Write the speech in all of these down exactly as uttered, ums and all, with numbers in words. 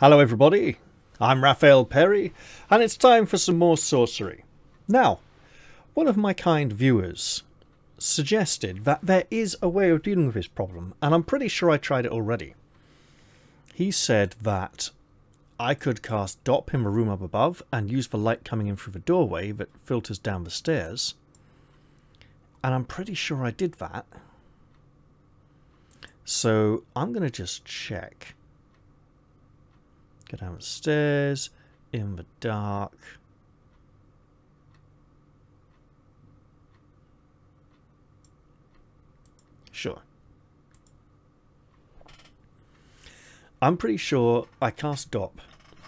Hello everybody, I'm Raphael Perry, and it's time for some more sorcery. Now, one of my kind viewers suggested that there is a way of dealing with this problem, and I'm pretty sure I tried it already. He said that I could cast D O P in the room up above and use the light coming in through the doorway that filters down the stairs, and I'm pretty sure I did that. So I'm going to just check. Go down the stairs, in the dark. Sure. I'm pretty sure I cast D O P,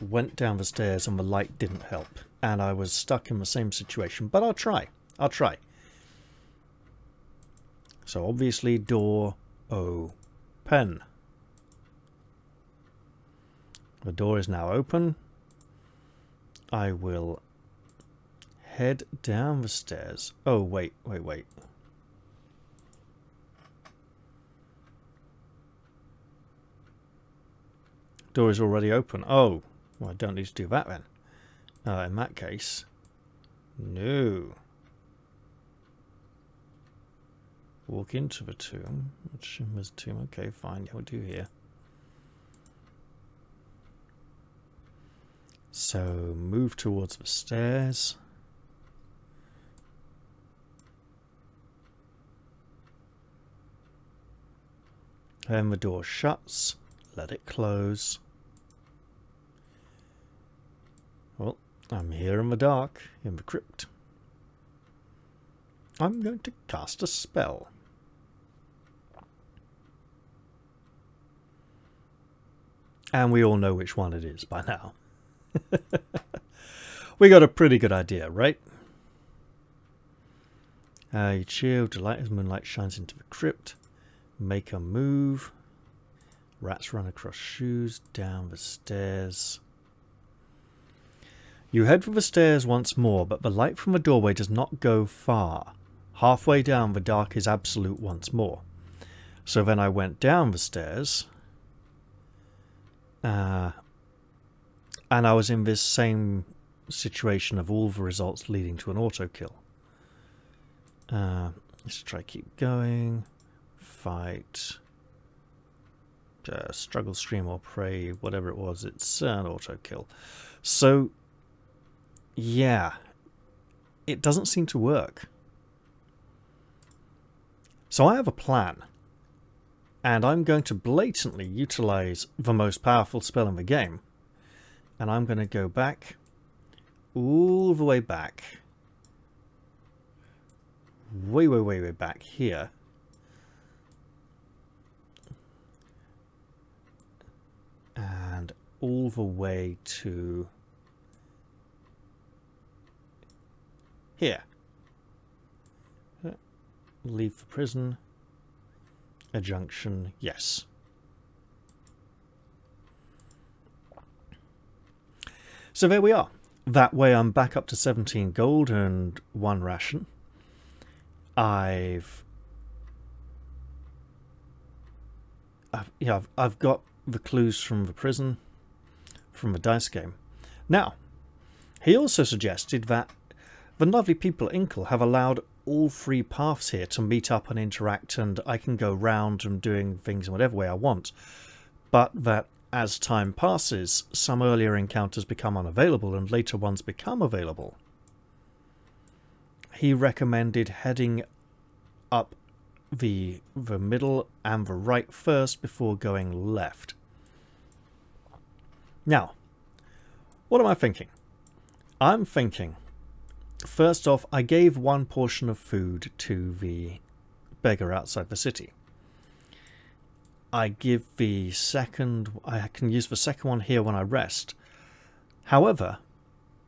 went down the stairs and the light didn't help. And I was stuck in the same situation, but I'll try. I'll try. So obviously door open. The door is now open. I will head down the stairs. Oh, wait, wait, wait. Door is already open. Oh, well, I don't need to do that then. Uh, in that case, no. Walk into the tomb. It shimmers tomb. Okay, fine. Yeah, we'll do here. So, move towards the stairs. Then the door shuts. Let it close. Well, I'm here in the dark, in the crypt. I'm going to cast a spell. And we all know which one it is by now. We got a pretty good idea, right? Uh, you cheer with delight as moonlight shines into the crypt. Make a move. Rats run across shoes, down the stairs. You head for the stairs once more, but the light from the doorway does not go far. Halfway down, the dark is absolute once more. So then I went down the stairs. Uh... And I was in this same situation of all the results leading to an auto kill. Uh, let's try keep going. Fight. Uh, struggle, stream, or pray. Whatever it was, it's an auto kill. So, yeah. It doesn't seem to work. So I have a plan. And I'm going to blatantly utilize the most powerful spell in the game. And I'm going to go back, all the way back, way, way, way, way back here. And all the way to here. Leave the prison. A junction, yes. So there we are. That way I'm back up to seventeen gold and one ration. I've, I've yeah, I've, I've got the clues from the prison, from the dice game. Now, he also suggested that the lovely people at Inkle have allowed all three paths here to meet up and interact, and I can go round and doing things in whatever way I want, but that as time passes, some earlier encounters become unavailable and later ones become available. He recommended heading up the, the middle and the right first before going left. Now, what am I thinking? I'm thinking, first off, I gave one portion of food to the beggar outside the city. I give the second, I can use the second one here when I rest. However,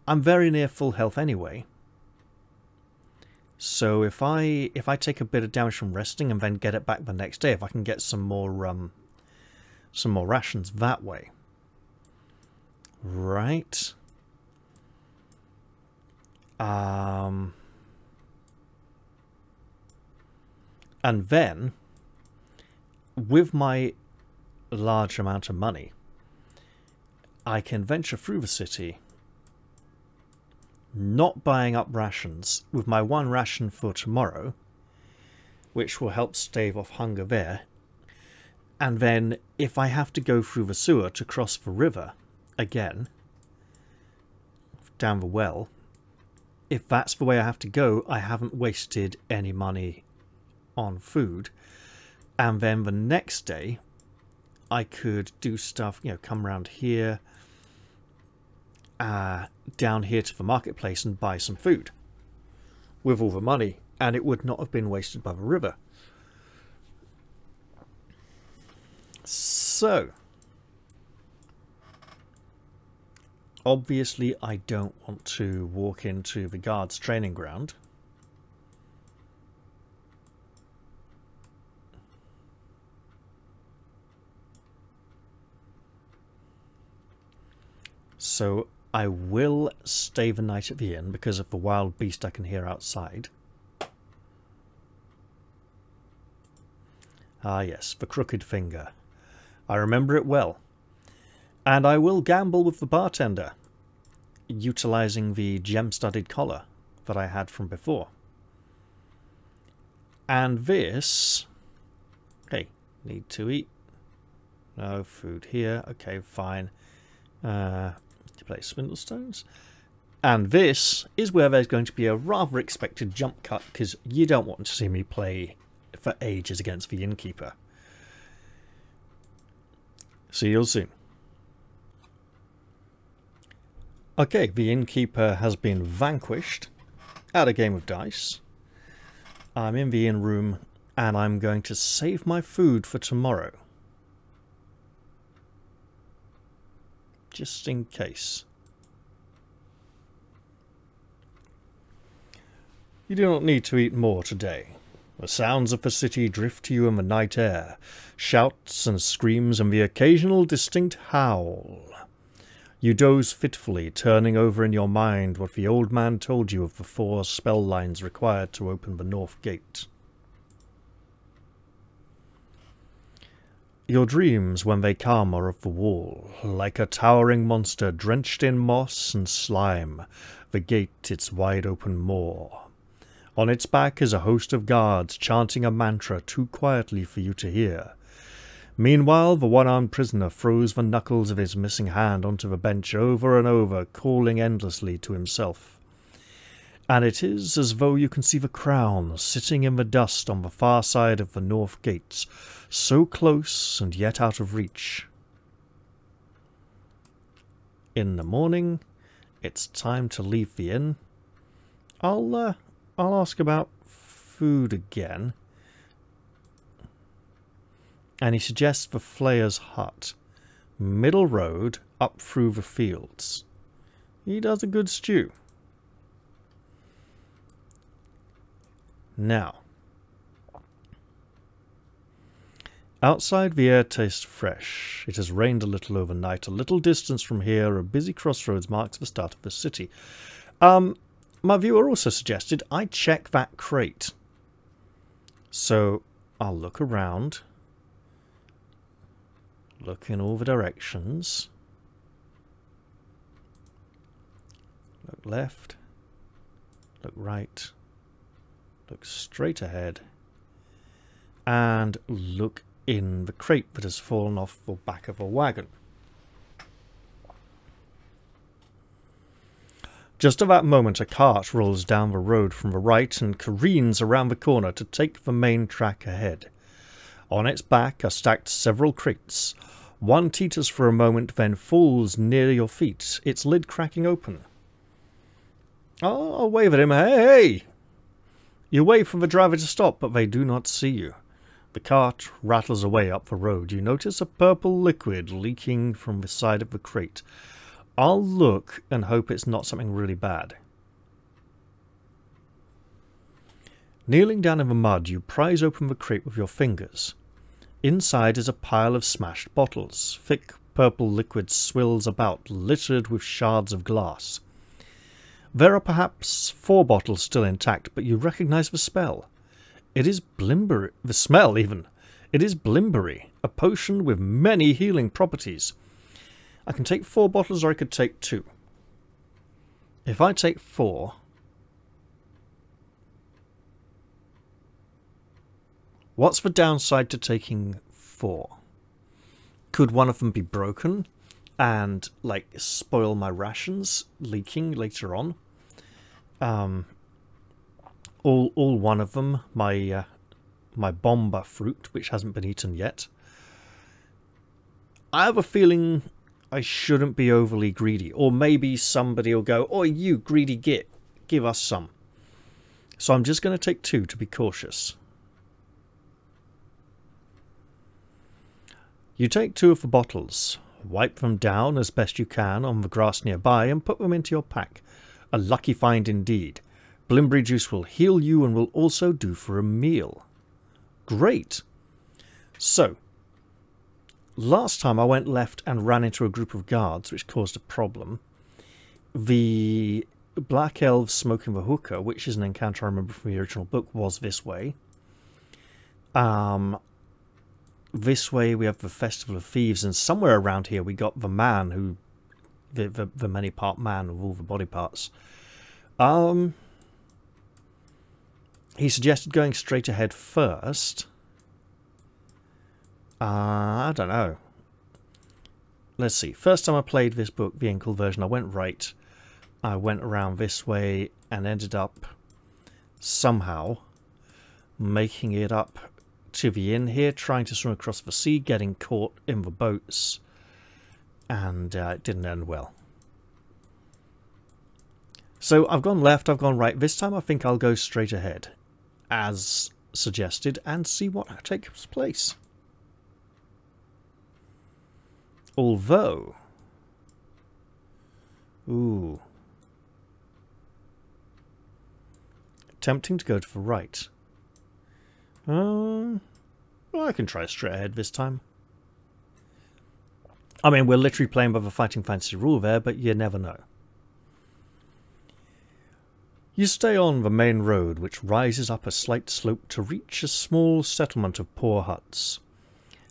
I'm very near full health anyway. So if I if I take a bit of damage from resting and then get it back the next day, if I can get some more um some more rations that way. Right. Um and then with my large amount of money, I can venture through the city, not buying up rations, with my one ration for tomorrow, which will help stave off hunger there. And then if I have to go through the sewer to cross the river again, down the well, if that's the way I have to go, I haven't wasted any money on food. And then the next day I could do stuff, you know, come around here, uh, down here to the marketplace and buy some food with all the money, and it would not have been wasted by the river. So obviously I don't want to walk into the guards training ground. So I will stay the night at the inn because of the wild beast I can hear outside. Ah yes, the crooked finger. I remember it well. And I will gamble with the bartender, utilising the gem-studded collar that I had from before. And this... Hey, need to eat. No food here. Okay, fine. Uh, to play Spindlestones. And this is where there's going to be a rather expected jump cut, because you don't want to see me play for ages against the innkeeper. See you all soon. Okay, the innkeeper has been vanquished at a game of dice. I'm in the inn room and I'm going to save my food for tomorrow. Just in case. You do not need to eat more today. The sounds of the city drift to you in the night air, shouts and screams and the occasional distinct howl. You doze fitfully, turning over in your mind what the old man told you of the four spell lines required to open the north gate. Your dreams, when they come, are of the wall, like a towering monster drenched in moss and slime, the gate its wide-open maw. On its back is a host of guards chanting a mantra too quietly for you to hear. Meanwhile, the one-armed prisoner throws the knuckles of his missing hand onto the bench over and over, calling endlessly to himself. And it is as though you can see the crown sitting in the dust on the far side of the north gates, so close and yet out of reach. In the morning, it's time to leave the inn. I'll, uh, I'll ask about food again. And he suggests the Flayer's hut, middle road up through the fields. He does a good stew. Now, outside the air tastes fresh. It has rained a little overnight. A little distance from here, a busy crossroads marks the start of the city. Um, my viewer also suggested I check that crate. So I'll look around. Look in all the directions. Look left. Look right. Look straight ahead. And look in the crate that has fallen off the back of a wagon. Just at that moment, a cart rolls down the road from the right and careens around the corner to take the main track ahead. On its back are stacked several crates. One teeters for a moment, then falls near your feet, its lid cracking open. Oh, I'll wave at him. Hey! You wave for the driver to stop, but they do not see you. The cart rattles away up the road. You notice a purple liquid leaking from the side of the crate. I'll look and hope it's not something really bad. Kneeling down in the mud, you prise open the crate with your fingers. Inside is a pile of smashed bottles. Thick purple liquid swills about, littered with shards of glass. There are perhaps four bottles still intact, but you recognise the spell. It is blimbery. The smell, even. It is blimbery, a potion with many healing properties. I can take four bottles or I could take two. If I take four, what's the downside to taking four? Could one of them be broken and like spoil my rations leaking later on? Um, all, all one of them, my uh, my bomba fruit, which hasn't been eaten yet. I have a feeling I shouldn't be overly greedy, or maybe somebody will go, "Oh, you greedy git, give us some." So I'm just going to take two to be cautious. You take two of the bottles, wipe them down as best you can on the grass nearby and put them into your pack. A lucky find indeed. Blimbery juice will heal you and will also do for a meal. Great! So, last time I went left and ran into a group of guards which caused a problem. The black elf smoking the hookah, which is an encounter I remember from the original book, was this way. Um... This way we have the Festival of Thieves, and somewhere around here we got the man who, the, the, the many part man with all the body parts. Um, he suggested going straight ahead first. Uh, I don't know. Let's see. First time I played this book, the Inkle version, I went right. I went around this way and ended up somehow making it up to the inn here, trying to swim across the sea, getting caught in the boats, and uh, it didn't end well. So I've gone left, I've gone right. This time I think I'll go straight ahead, as suggested, and see what takes place. Although... Ooh. Tempting to go to the right. Um, well, I can try straight ahead this time. I mean, we're literally playing by the Fighting Fantasy rule there, but you never know. You stay on the main road, which rises up a slight slope to reach a small settlement of poor huts.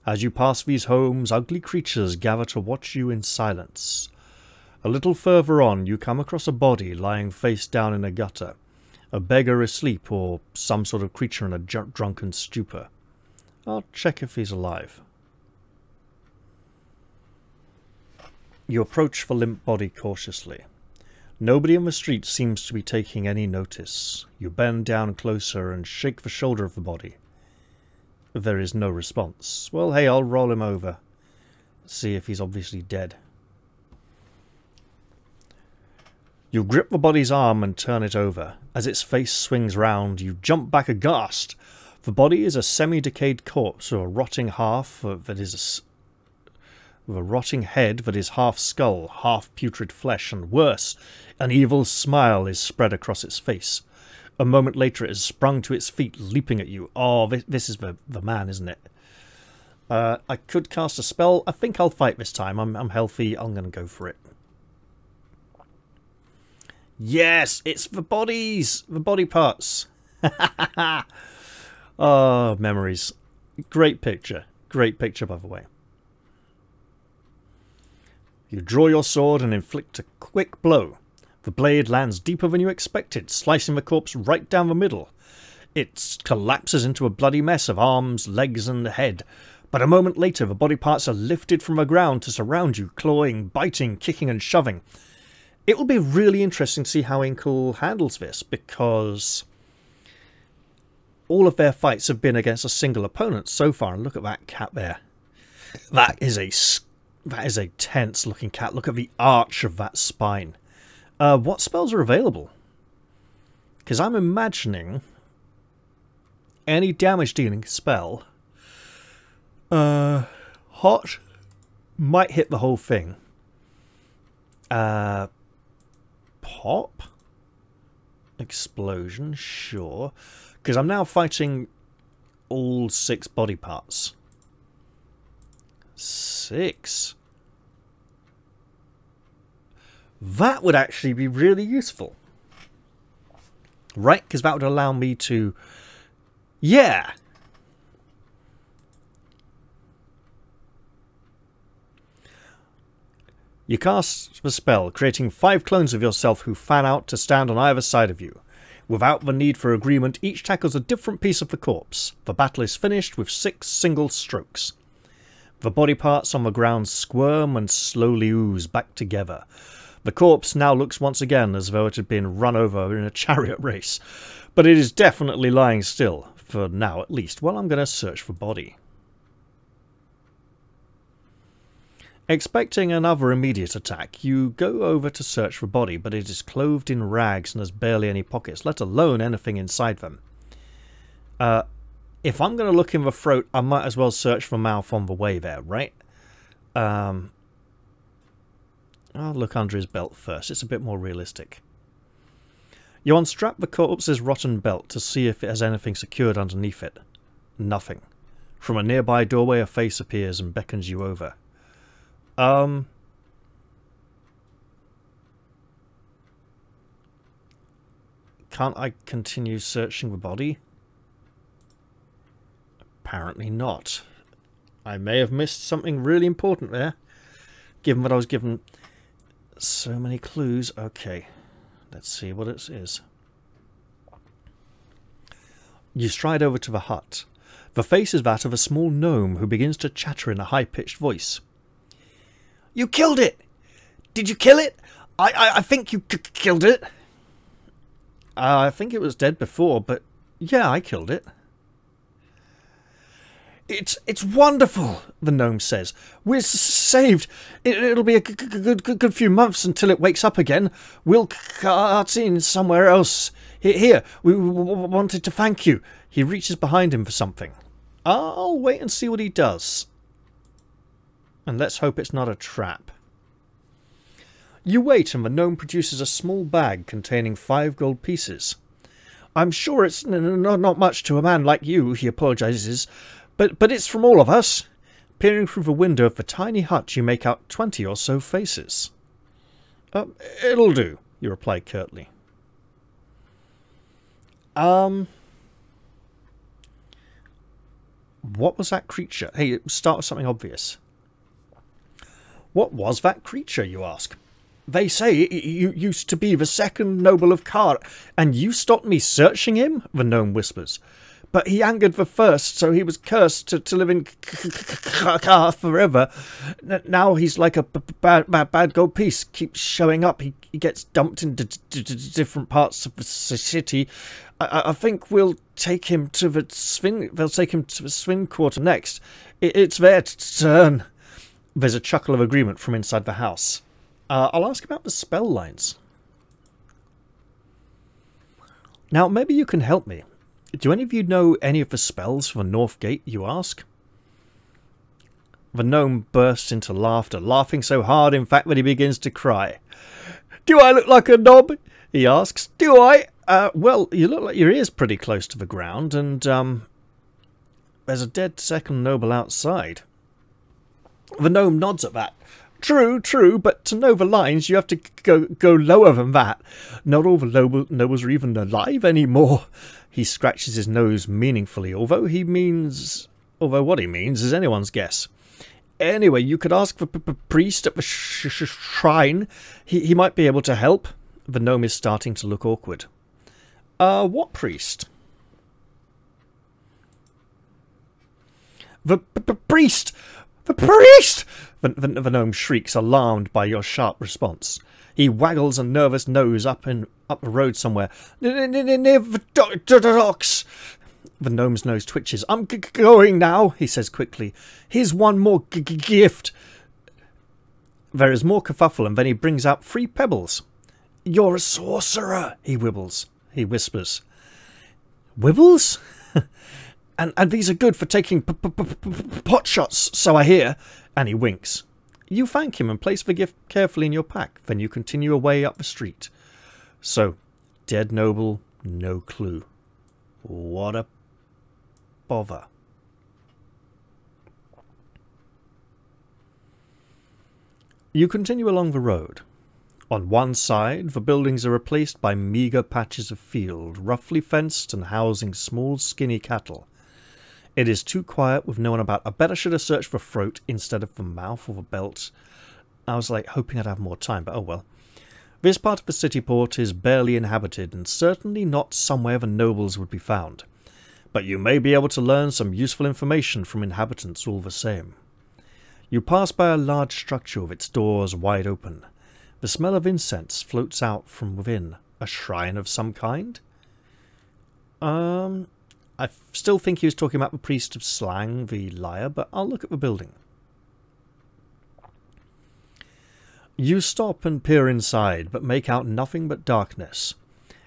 As you pass these homes, ugly creatures gather to watch you in silence. A little further on, you come across a body lying face down in a gutter. A beggar asleep, or some sort of creature in a drunken stupor. I'll check if he's alive. You approach the limp body cautiously. Nobody in the street seems to be taking any notice. You bend down closer and shake the shoulder of the body. There is no response. Well, hey, I'll roll him over. See if he's obviously dead. You grip the body's arm and turn it over. As its face swings round, you jump back aghast. The body is a semi-decayed corpse with a rotting half that is a, with a rotting head that is half skull, half putrid flesh, and worse, an evil smile is spread across its face. A moment later, it has sprung to its feet, leaping at you. Oh, this, this is the, the man, isn't it? Uh, I could cast a spell. I think I'll fight this time. I'm, I'm healthy. I'm going to go for it. Yes, it's the bodies, the body parts. Oh, memories. Great picture. Great picture, by the way. You draw your sword and inflict a quick blow. The blade lands deeper than you expected, slicing the corpse right down the middle. It collapses into a bloody mess of arms, legs, and head. But a moment later, the body parts are lifted from the ground to surround you, clawing, biting, kicking, and shoving. It will be really interesting to see how Inkle handles this, because all of their fights have been against a single opponent so far. And look at that cat there. That is a, that is a tense-looking cat. Look at the arch of that spine. Uh, what spells are available? Because I'm imagining any damage-dealing spell uh, hot might hit the whole thing. Uh... Pop? Explosion, sure. Because I'm now fighting all six body parts. Six. That would actually be really useful. Right? Because that would allow me to... Yeah! You cast the spell, creating five clones of yourself who fan out to stand on either side of you. Without the need for agreement, each tackles a different piece of the corpse. The battle is finished with six single strokes. The body parts on the ground squirm and slowly ooze back together. The corpse now looks once again as though it had been run over in a chariot race, but it is definitely lying still, for now at least, while I'm going to search for body. Expecting another immediate attack, you go over to search for body, but it is clothed in rags and has barely any pockets, let alone anything inside them. Uh, if I'm going to look in the throat, I might as well search for mouth on the way there, right? Um... I'll look under his belt first, it's a bit more realistic. You unstrap the corpse's rotten belt to see if it has anything secured underneath it. Nothing. From a nearby doorway, a face appears and beckons you over. Um... Can't I continue searching the body? Apparently not. I may have missed something really important there, given what I was given. So many clues. Okay, let's see what it is. You stride over to the hut. The face is that of a small gnome who begins to chatter in a high-pitched voice. You killed it! Did you kill it? I, I, I think you c killed it. Uh, I think it was dead before, but yeah, I killed it. It's, it's wonderful, the gnome says. We're s saved. It, it'll be a g g good, good, good few months until it wakes up again. We'll cart in somewhere else. Here, here we w w wanted to thank you. He reaches behind him for something. I'll wait and see what he does. And let's hope it's not a trap. You wait and the gnome produces a small bag containing five gold pieces. I'm sure it's n n not much to a man like you, he apologizes. But, but it's from all of us. Peering through the window of the tiny hut, you make out twenty or so faces. Um, it'll do, you reply curtly. Um... What was that creature? Hey, start with something obvious. What was that creature, you ask? They say you used to be the second noble of Kharé, and you stopped me searching him? The gnome whispers. But he angered the first, so he was cursed to, to live in Kharé forever. Now he's like a b bad, bad, bad gold piece, keeps showing up. He, he gets dumped into different parts of the city. I, I think we'll take him to the Svin. They'll take him to the Svin quarter next. It, it's their turn. There's a chuckle of agreement from inside the house. Uh, I'll ask about the spell lines. Now, maybe you can help me. Do any of you know any of the spells for North Gate, you ask? The gnome bursts into laughter, laughing so hard in fact that he begins to cry. Do I look like a knob? He asks. Do I? Uh, well, you look like your ear's pretty close to the ground, and um, there's a dead second noble outside. The gnome nods at that. True, true, but to know the lines you have to go go lower than that. Not all the noble, nobles are even alive anymore. He scratches his nose meaningfully, although he means... although what he means is anyone's guess. Anyway, you could ask the p p priest at the sh sh shrine. He, he might be able to help. The gnome is starting to look awkward. Uh, what priest? The p p priest! The priest! The, the, the gnome shrieks, alarmed by your sharp response. He waggles a nervous nose up in up the road somewhere. Near the docks! The gnome's nose twitches. I'm g going now, he says quickly. Here's one more g g gift. There is more kerfuffle, and then he brings out three pebbles. You're a sorcerer, he wibbles. He whispers. Wibbles? And, and these are good for taking p p p p pot shots, so I hear. And he winks. You thank him and place the gift carefully in your pack. Then you continue away up the street. So, dead noble, no clue. What a bother. You continue along the road. On one side, the buildings are replaced by meagre patches of field, roughly fenced and housing small, skinny cattle. It is too quiet with no one about. I bet I should have searched for throat instead of the mouth or the belt. I was like hoping I'd have more time, but oh well. This part of the city port is barely inhabited and certainly not somewhere the nobles would be found, but you may be able to learn some useful information from inhabitants all the same. You pass by a large structure with its doors wide open. The smell of incense floats out from within. A shrine of some kind? Um, I still think he was talking about the priest of slang, the liar, but I'll look at the building. You stop and peer inside, but make out nothing but darkness.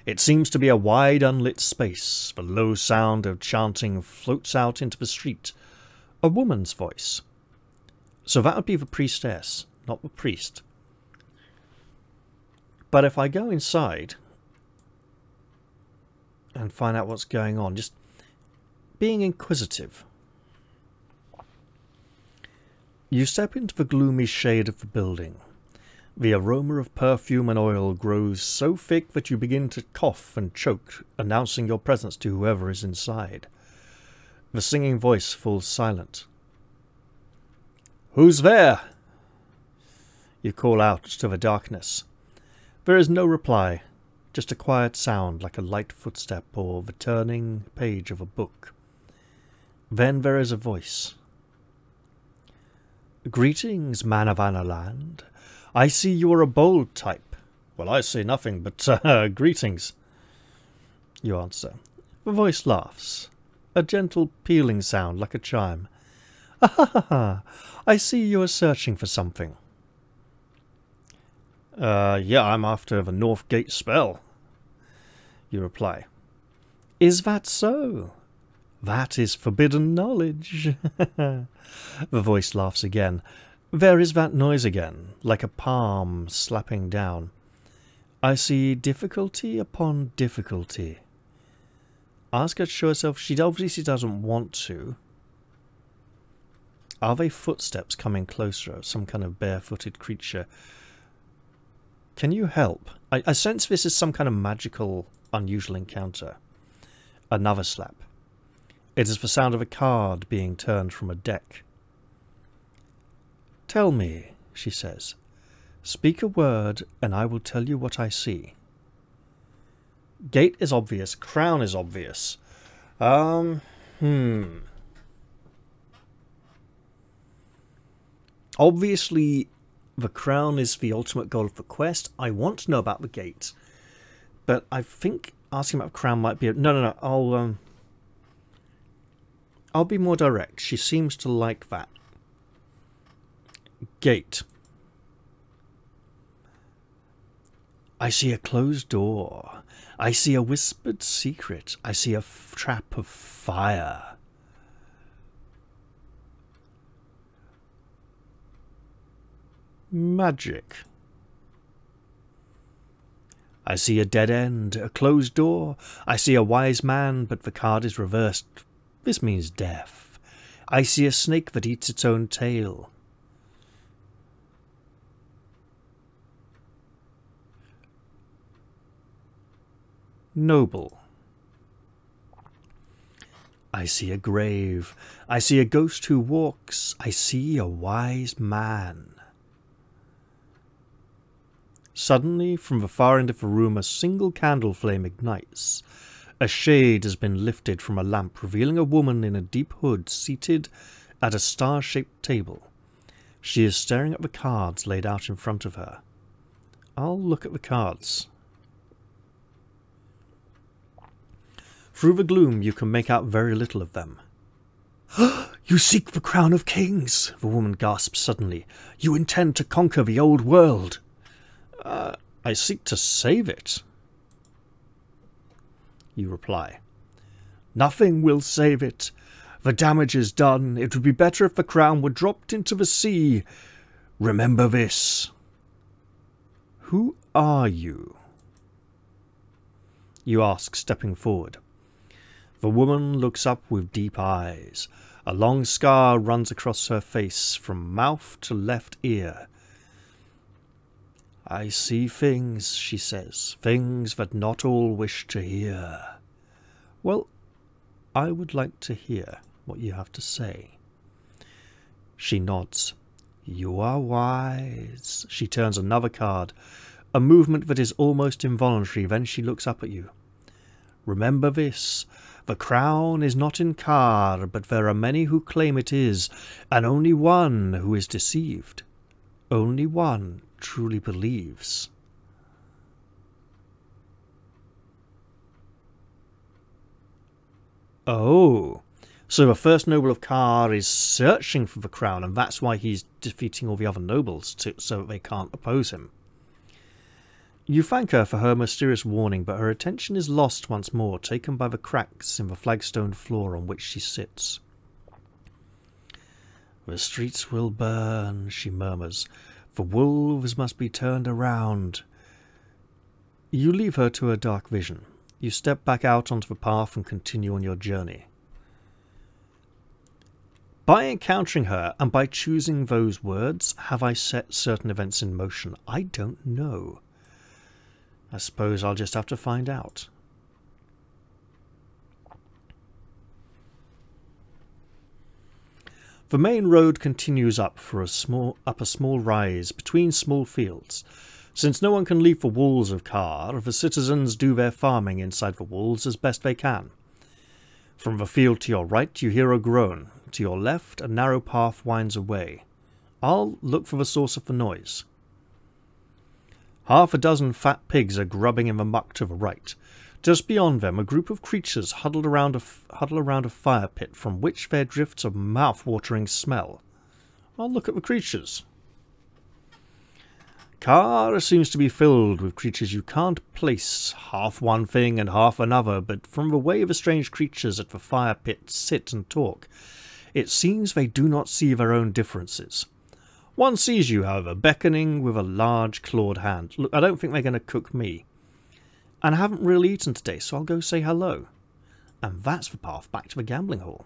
It seems to be a wide unlit space. The low sound of chanting floats out into the street. A woman's voice. So that would be the priestess, not the priest. But if I go inside and find out what's going on, just being inquisitive. You step into the gloomy shade of the building. The aroma of perfume and oil grows so thick that you begin to cough and choke, announcing your presence to whoever is inside. The singing voice falls silent. "Who's there?" You call out to the darkness. There is no reply, just a quiet sound like a light footstep or the turning page of a book. Then there is a voice. "Greetings, man of Analand. I see you are a bold type." "Well, I see nothing but uh, greetings," you answer. The voice laughs, a gentle pealing sound like a chime. "Ah, ha, ha, ha. I see you are searching for something." Uh, yeah, I'm after the North Gate spell," you reply. "Is that so? That is forbidden knowledge." The voice laughs again. There is that noise again, like a palm slapping down. "I see difficulty upon difficulty." Ask her to show herself. She obviously doesn't want to. Are they footsteps coming closer? Some kind of barefooted creature. "Can you help? I, I sense this is some kind of magical, unusual encounter." Another slap. It is the sound of a card being turned from a deck. "Tell me," she says. "Speak a word and I will tell you what I see." Gate is obvious. Crown is obvious. Um, hmm. Obviously, the crown is the ultimate goal of the quest. I want to know about the gate. But I think asking about the crown might be... A, no, no, no. I'll, um, I'll be more direct. She seems to like that. "Gate. I see a closed door. I see a whispered secret. I see a f trap of fire." Magic. "I see a dead end, a closed door. I see a wise man, but the card is reversed. This means death. I see a snake that eats its own tail." Noble. "I see a grave. I see a ghost who walks. I see a wise man." Suddenly, from the far end of the room, a single candle flame ignites. A shade has been lifted from a lamp, revealing a woman in a deep hood seated at a star-shaped table. She is staring at the cards laid out in front of her. I'll look at the cards. Through the gloom, you can make out very little of them. "You seek the crown of kings," the woman gasps suddenly. "You intend to conquer the old world." Uh, "I seek to save it," you reply. "Nothing will save it. The damage is done. It would be better if the crown were dropped into the sea. Remember this." "Who are you?" you ask, stepping forward. The woman looks up with deep eyes. A long scar runs across her face from mouth to left ear. "I see things," she says, "things that not all wish to hear." "Well, I would like to hear what you have to say." She nods. You are wise. She turns another card. A movement that is almost involuntary. Then she looks up at you. Remember this. The crown is not in Khar, but there are many who claim it is, and only one who is deceived. Only one truly believes. Oh. So the first noble of Khar is searching for the crown, and that's why he's defeating all the other nobles to, so that they can't oppose him. You thank her for her mysterious warning, but her attention is lost once more, taken by the cracks in the flagstone floor on which she sits. The streets will burn, she murmurs. The wolves must be turned around. You leave her to her dark vision. You step back out onto the path and continue on your journey. By encountering her and by choosing those words, have I set certain events in motion? I don't know. I suppose I'll just have to find out. The main road continues up for a small up a small rise between small fields. Since no one can leave the walls of Khar, the citizens do their farming inside the walls as best they can. From the field to your right, you hear a groan. To your left, a narrow path winds away. I'll look for the source of the noise. Half a dozen fat pigs are grubbing in the muck to the right. Just beyond them, a group of creatures huddled around a, f huddle around a fire pit from which there drifts a mouth-watering smell. I'll look at the creatures. Khar seems to be filled with creatures you can't place, half one thing and half another, but from the way the strange creatures at the fire pit sit and talk, it seems they do not see their own differences. One sees you, however, beckoning with a large clawed hand. Look, I don't think they're going to cook me. And I haven't really eaten today, so I'll go say hello. And that's the path back to the gambling hall.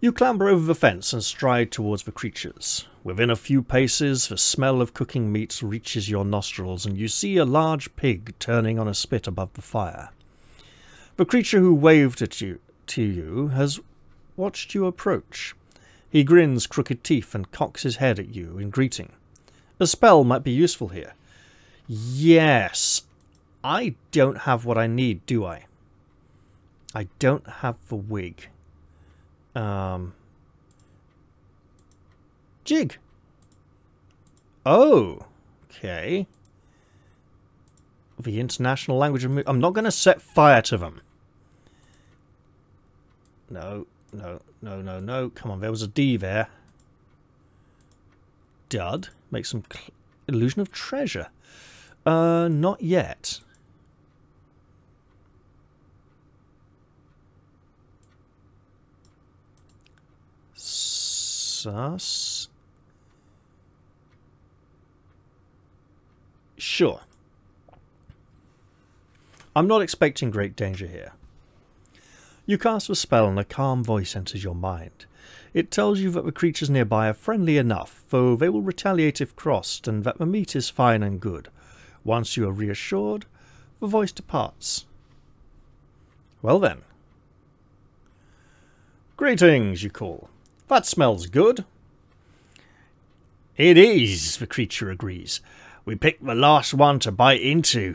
You clamber over the fence and stride towards the creatures. Within a few paces, the smell of cooking meats reaches your nostrils, and you see a large pig turning on a spit above the fire. The creature who waved at you to you has watched you approach. He grins crooked teeth and cocks his head at you in greeting. A spell might be useful here. Yes, I don't have what I need, do I? I don't have the wig. Um, jig. Oh, okay. The international language of... I'm not going to set fire to them. No, no, no, no, no. Come on, there was a D there. Dud. Make some illusion of treasure. Uh, not yet. Sus. Sure. I'm not expecting great danger here. You cast a spell and a calm voice enters your mind. It tells you that the creatures nearby are friendly enough, though they will retaliate if crossed, and that the meat is fine and good. Once you are reassured, the voice departs. Well then. Greetings, you call. That smells good. It is, the creature agrees. We picked the last one to bite into.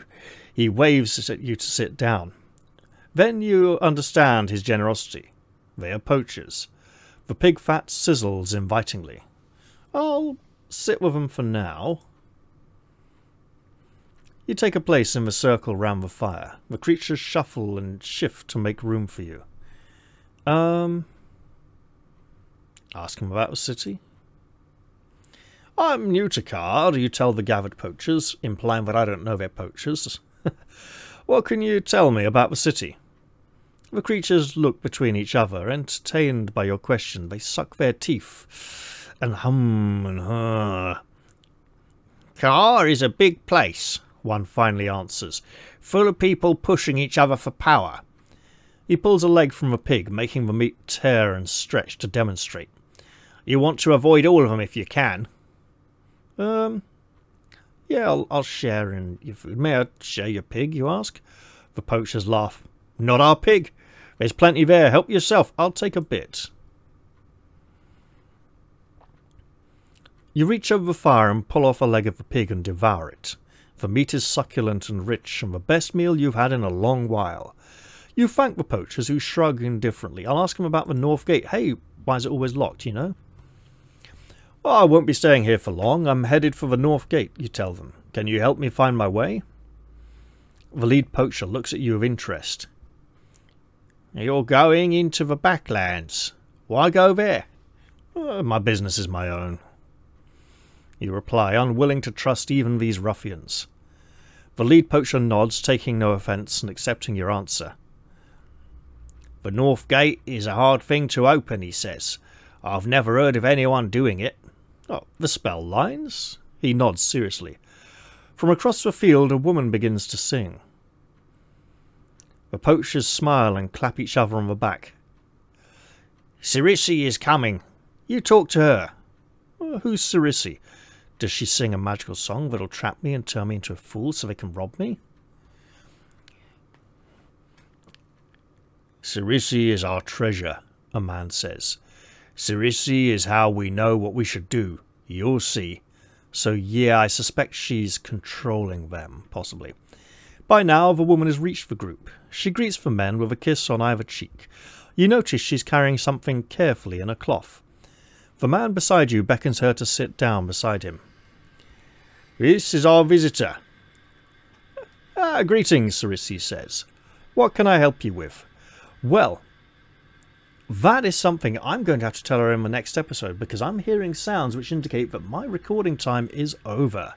He waves at you to sit down. Then you understand his generosity. They are poachers. The pig fat sizzles invitingly. I'll sit with them for now. You take a place in the circle round the fire. The creatures shuffle and shift to make room for you. Um, ask him about the city. I'm new to Khar, you tell the gathered poachers, implying that I don't know they're poachers. What can you tell me about the city? The creatures look between each other, entertained by your question. They suck their teeth and hum and huh. Khar is a big place, one finally answers, full of people pushing each other for power. He pulls a leg from a pig, making the meat tear and stretch to demonstrate. You want to avoid all of them if you can. Um... Yeah, I'll, I'll share in your food. May I share your pig, you ask? The poachers laugh. Not our pig. There's plenty there. Help yourself. I'll take a bit. You reach over the fire and pull off a leg of a pig and devour it. The meat is succulent and rich, and the best meal you've had in a long while. You thank the poachers, who shrug indifferently. I'll ask them about the north gate. Hey, why is it always locked, you know? Well, I won't be staying here for long. I'm headed for the north gate, you tell them. Can you help me find my way? The lead poacher looks at you with interest. You're going into the backlands. Why go there? Oh, my business is my own, you reply, unwilling to trust even these ruffians. The lead poacher nods, taking no offence and accepting your answer. The north gate is a hard thing to open, he says. I've never heard of anyone doing it. Oh, the spell lines? He nods seriously. From across the field a woman begins to sing. The poachers smile and clap each other on the back. Cirisi is coming. You talk to her. Well, who's Cirisi? Does she sing a magical song that'll trap me and turn me into a fool so they can rob me? Cirisi is our treasure, a man says. Cirisi is how we know what we should do. You'll see. So yeah, I suspect she's controlling them, possibly. By now, the woman has reached the group. She greets the men with a kiss on either cheek. You notice she's carrying something carefully in a cloth. The man beside you beckons her to sit down beside him. This is our visitor. Ah, greetings, Cirisi says. What can I help you with? Well, that is something I'm going to have to tell her in the next episode, because I'm hearing sounds which indicate that my recording time is over.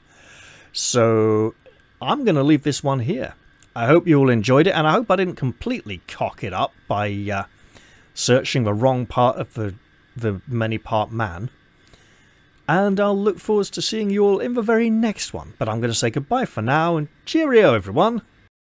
So I'm going to leave this one here. I hope you all enjoyed it, and I hope I didn't completely cock it up by uh, searching the wrong part of the the many-part man, and I'll look forward to seeing you all in the very next one. But I'm going to say goodbye for now, and cheerio everyone!